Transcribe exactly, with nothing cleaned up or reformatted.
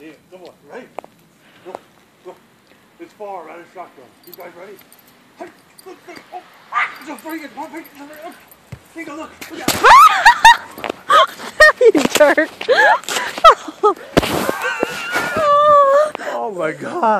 Yeah, come on, ready? Go, go. It's far around the shotgun. You guys ready? Hey, look, look, oh, ah, it's a freaking puppy. Take a look, look at it. You jerk. Oh my God.